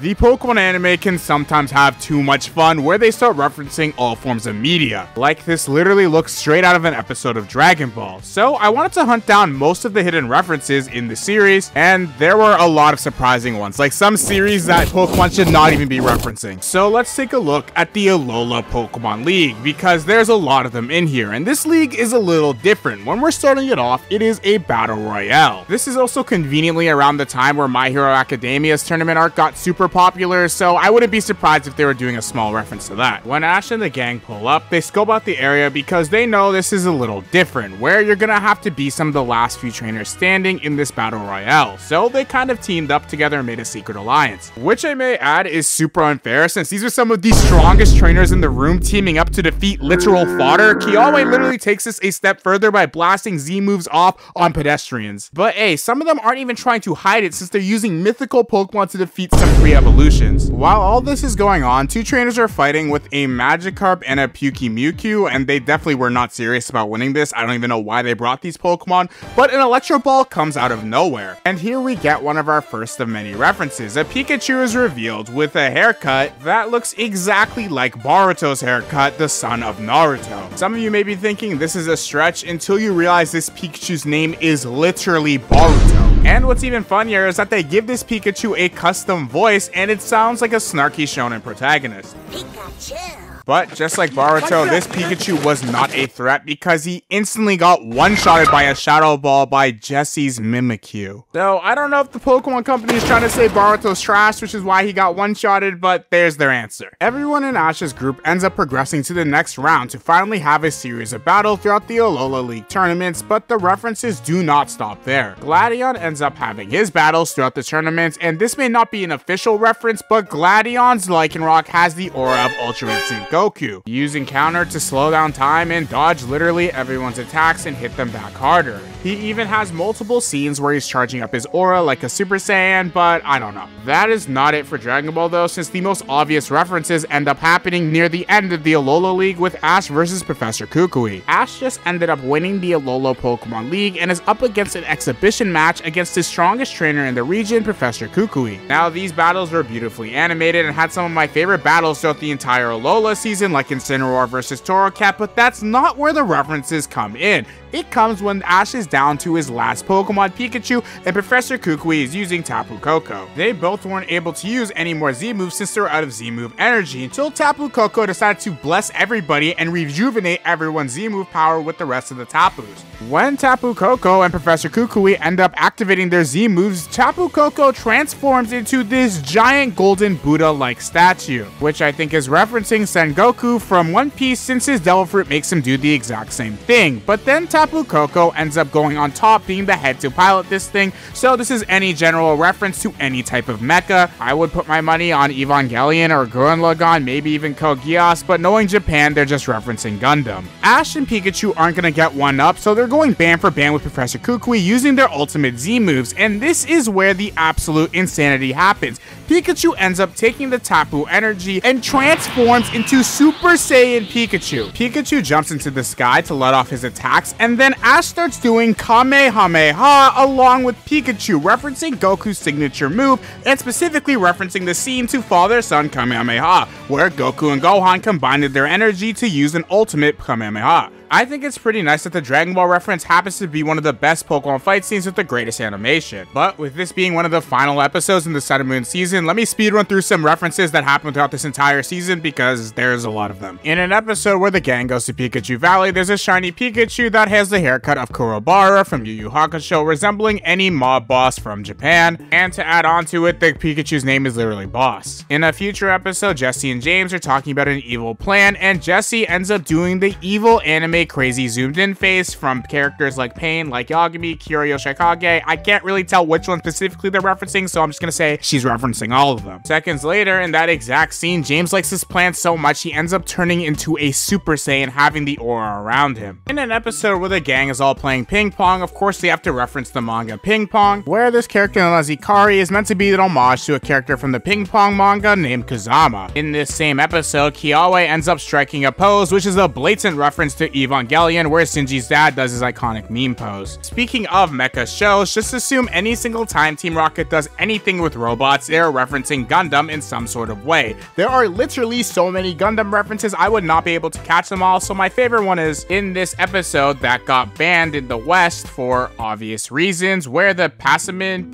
The Pokemon anime can sometimes have too much fun where they start referencing all forms of media. Like this literally looks straight out of an episode of Dragon Ball. So I wanted to hunt down most of the hidden references in the series, and there were a lot of surprising ones, like some series that Pokemon should not even be referencing. So let's take a look at the Alola Pokemon League, because there's a lot of them in here, and this league is a little different. When we're starting it off, it is a battle royale. This is also conveniently around the time where My Hero Academia's tournament arc got super popular, so I wouldn't be surprised if they were doing a small reference to that. When Ash and the gang pull up, they scope out the area because they know this is a little different, where you're gonna have to be some of the last few trainers standing in this battle royale, so they kind of teamed up together and made a secret alliance, which I may add is super unfair since these are some of the strongest trainers in the room teaming up to defeat literal fodder. Kiyowe literally takes this a step further by blasting Z moves off on pedestrians. But hey, some of them aren't even trying to hide it since they're using mythical Pokemon to defeat some evolutions. While all this is going on, two trainers are fighting with a Magikarp and a Pukimewkyu, and they definitely were not serious about winning this. I don't even know why they brought these Pokemon, but an Electro Ball comes out of nowhere. And here we get one of our first of many references. A Pikachu is revealed with a haircut that looks exactly like Boruto's haircut, the son of Naruto. Some of you may be thinking this is a stretch until you realize this Pikachu's name is literally Boruto. And what's even funnier is that they give this Pikachu a custom voice, and it sounds like a snarky shonen protagonist. Pikachu. But just like Boruto, this Pikachu was not a threat because he instantly got one-shotted by a Shadow Ball by Jesse's Mimikyu. So I don't know if the Pokemon company is trying to say Boruto's trash, which is why he got one-shotted, but there's their answer. Everyone in Ash's group ends up progressing to the next round to finally have a series of battles throughout the Alola League tournaments, but the references do not stop there. Gladion ends up having his battles throughout the tournaments, and this may not be an official reference, but Gladion's Lycanroc has the aura of Ultra Instinct Goku, using counter to slow down time and dodge literally everyone's attacks and hit them back harder. He even has multiple scenes where he's charging up his aura like a Super Saiyan, but I don't know. That is not it for Dragon Ball though, since the most obvious references end up happening near the end of the Alola League with Ash versus Professor Kukui. Ash just ended up winning the Alola Pokemon League and is up against an exhibition match against the strongest trainer in the region, Professor Kukui. Now these battles were beautifully animated and had some of my favorite battles throughout the entire Alola season, like Incineroar versus Torracat, but that's not where the references come in. It comes when Ash is down to his last Pokemon, Pikachu, and Professor Kukui is using Tapu Koko. They both weren't able to use any more Z moves since they're out of Z move energy until Tapu Koko decided to bless everybody and rejuvenate everyone's Z move power with the rest of the Tapus. When Tapu Koko and Professor Kukui end up activating their Z moves, Tapu Koko transforms into this giant golden Buddha-like statue, which I think is referencing Sengoku from One Piece since his Devil Fruit makes him do the exact same thing. But then Tapu Koko ends up going on top, being the head to pilot this thing, so this is any general reference to any type of mecha. I would put my money on Evangelion or Gurren Lagann, maybe even Code Geass, but knowing Japan, they're just referencing Gundam. Ash and Pikachu aren't gonna get one up, so they're going ban for ban with Professor Kukui using their ultimate Z moves, and this is where the absolute insanity happens. Pikachu ends up taking the Tapu energy and transforms into Super Saiyan Pikachu. Pikachu jumps into the sky to let off his attacks, and then Ash starts doing Kamehameha along with Pikachu, referencing Goku's signature move and specifically referencing the scene to Father-Son Kamehameha, where Goku and Gohan combined their energy to use an ultimate Kamehameha. I think it's pretty nice that the Dragon Ball reference happens to be one of the best Pokemon fight scenes with the greatest animation. But with this being one of the final episodes in the Sun and Moon season, let me speedrun through some references that happened throughout this entire season because there's a lot of them. In an episode where the gang goes to Pikachu Valley, there's a shiny Pikachu that has the haircut of Kurobara from Yu Yu Hakusho, resembling any mob boss from Japan. And to add on to it, the Pikachu's name is literally Boss. In a future episode, Jesse and James are talking about an evil plan, and Jesse ends up doing the evil anime crazy zoomed in face from characters like Pain, Light Yagami, Kyoryo Shikage. I can't really tell which one specifically they're referencing, so I'm just gonna say she's referencing all of them. Seconds later, in that exact scene, James likes his plan so much he ends up turning into a Super Saiyan, having the aura around him. In an episode where the gang is all playing ping pong, of course they have to reference the manga Ping Pong, where this character known as Ikari is meant to be an homage to a character from the ping pong manga named Kazama. In this same episode, Kiyowe ends up striking a pose, which is a blatant reference to Evil Evangelion, where Shinji's dad does his iconic meme pose. Speaking of mecha shows, just assume any single time Team Rocket does anything with robots, they are referencing Gundam in some sort of way. There are literally so many Gundam references, I would not be able to catch them all, so my favorite one is in this episode that got banned in the West for obvious reasons, where the Passamin,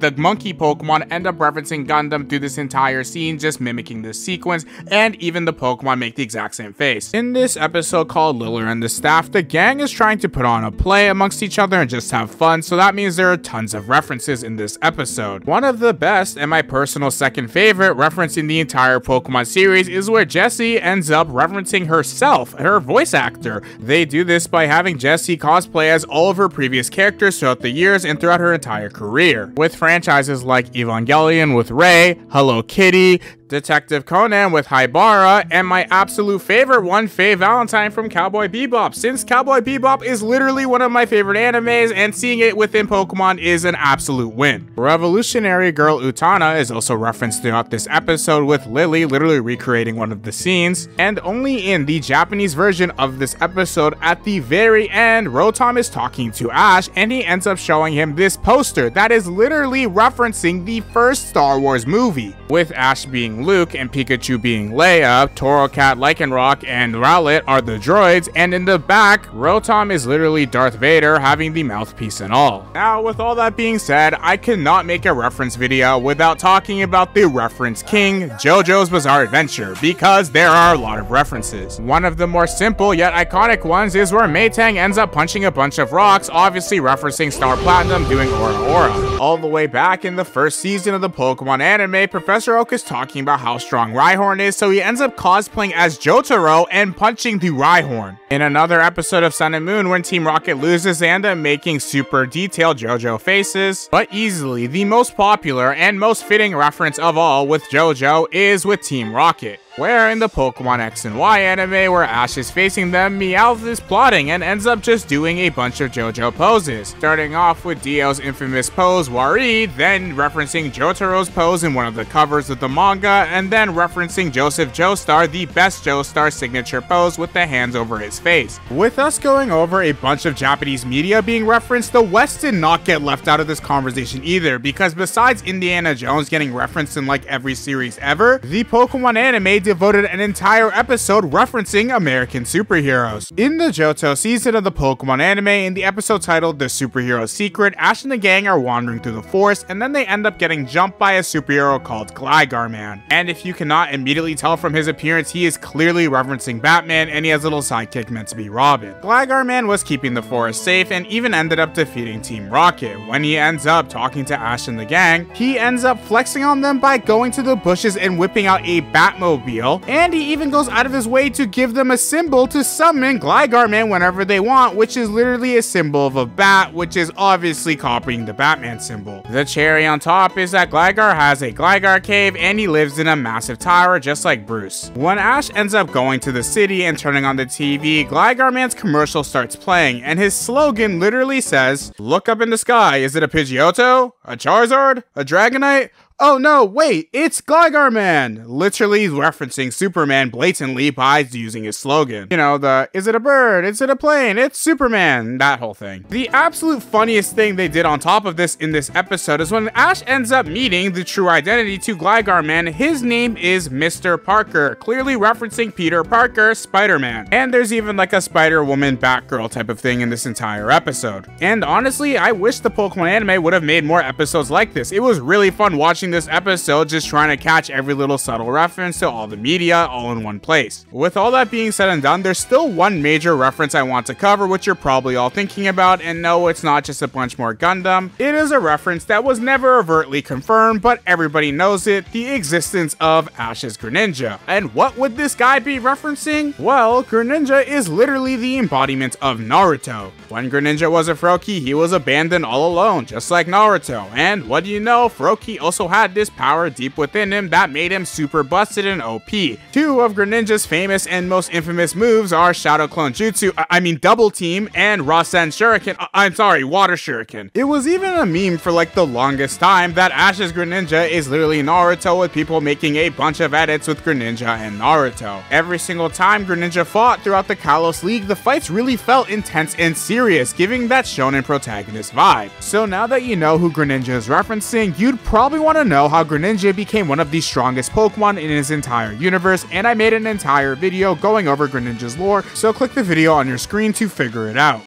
the monkey Pokemon, end up referencing Gundam through this entire scene, just mimicking this sequence, and even the Pokemon make the exact same face. In this episode called Liller and the Staff, the gang is trying to put on a play amongst each other and just have fun, so that means there are tons of references in this episode. One of the best, and my personal second favorite, referencing the entire Pokemon series is where Jessie ends up referencing herself, her voice actor. They do this by having Jessie cosplay as all of her previous characters throughout the years and throughout her entire career, with franchises like Evangelion with Rey, Hello Kitty, Detective Conan with Haibara, and my absolute favorite one, Faye Valentine from Cowboy Bebop, since Cowboy Bebop is literally one of my favorite animes, and seeing it within Pokemon is an absolute win. Revolutionary Girl Utana is also referenced throughout this episode, with Lily literally recreating one of the scenes, and only in the Japanese version of this episode, at the very end, Rotom is talking to Ash, and he ends up showing him this poster that is literally referencing the first Star Wars movie, with Ash being Luke and Pikachu being Leia, Torracat, Lycanroc, and Rowlet are the droids, and in the back, Rotom is literally Darth Vader having the mouthpiece and all. Now, with all that being said, I cannot make a reference video without talking about the reference king, JoJo's Bizarre Adventure, because there are a lot of references. One of the more simple yet iconic ones is where Maytang ends up punching a bunch of rocks, obviously referencing Star Platinum doing Aura Aura. All the way back in the first season of the Pokemon anime, Professor Oak is talking about how strong Rhyhorn is, so he ends up cosplaying as Jotaro and punching the Rhyhorn. In another episode of Sun and Moon, when Team Rocket loses, they end up making super detailed JoJo faces, but easily the most popular and most fitting reference of all with JoJo is with Team Rocket, where in the Pokemon X and Y anime where Ash is facing them, Meowth is plotting and ends up just doing a bunch of JoJo poses, starting off with Dio's infamous pose Wari, then referencing Jotaro's pose in one of the covers of the manga, and then referencing Joseph Joestar, the best Joestar signature pose with the hands over his face. With us going over a bunch of Japanese media being referenced, the West did not get left out of this conversation either, because besides Indiana Jones getting referenced in like every series ever, the Pokemon anime devoted an entire episode referencing American superheroes. In the Johto season of the Pokemon anime, in the episode titled The Superhero Secret, Ash and the gang are wandering through the forest, and then they end up getting jumped by a superhero called Gligarman. And if you cannot immediately tell from his appearance, he is clearly referencing Batman, and he has a little sidekick meant to be Robin. Gligarman was keeping the forest safe and even ended up defeating Team Rocket. When he ends up talking to Ash and the gang, he ends up flexing on them by going to the bushes and whipping out a Batmobile, and he even goes out of his way to give them a symbol to summon Gligarman whenever they want, which is literally a symbol of a bat, which is obviously copying the Batman symbol. The cherry on top is that Gligar has a Gligar cave, and he lives in a massive tower just like Bruce. When Ash ends up going to the city and turning on the TV, Gligarman's commercial starts playing, and his slogan literally says, "Look up in the sky, is it a Pidgeotto? A Charizard? A Dragonite? Oh no, wait, it's Gligarman!" Literally referencing Superman blatantly by using his slogan. You know, the, is it a bird? Is it a plane? It's Superman, that whole thing. The absolute funniest thing they did on top of this in this episode is when Ash ends up meeting the true identity to Gligarman, his name is Mr. Parker, clearly referencing Peter Parker, Spider-Man. And there's even like a Spider-Woman, Batgirl type of thing in this entire episode. And honestly, I wish the Pokemon anime would have made more episodes like this. It was really fun watching this episode, just trying to catch every little subtle reference to all the media all in one place. With all that being said and done, there's still one major reference I want to cover, which you're probably all thinking about, and no, it's not just a bunch more Gundam. It is a reference that was never overtly confirmed, but everybody knows it, the existence of Ash's Greninja. And what would this guy be referencing? Well, Greninja is literally the embodiment of Naruto. When Greninja was a Froakie, he was abandoned all alone, just like Naruto, and what do you know, Froakie also had this power deep within him that made him super busted and OP. Two of Greninja's famous and most infamous moves are Shadow Clone Jutsu, I mean Double Team, and Rasen Shuriken, I'm sorry, Water Shuriken. It was even a meme for like the longest time that Ash's Greninja is literally Naruto, with people making a bunch of edits with Greninja and Naruto. Every single time Greninja fought throughout the Kalos League, the fights really felt intense and serious, giving that shonen protagonist vibe. So now that you know who Greninja is referencing, you'd probably want to know how Greninja became one of the strongest Pokemon in his entire universe, and I made an entire video going over Greninja's lore, so click the video on your screen to figure it out.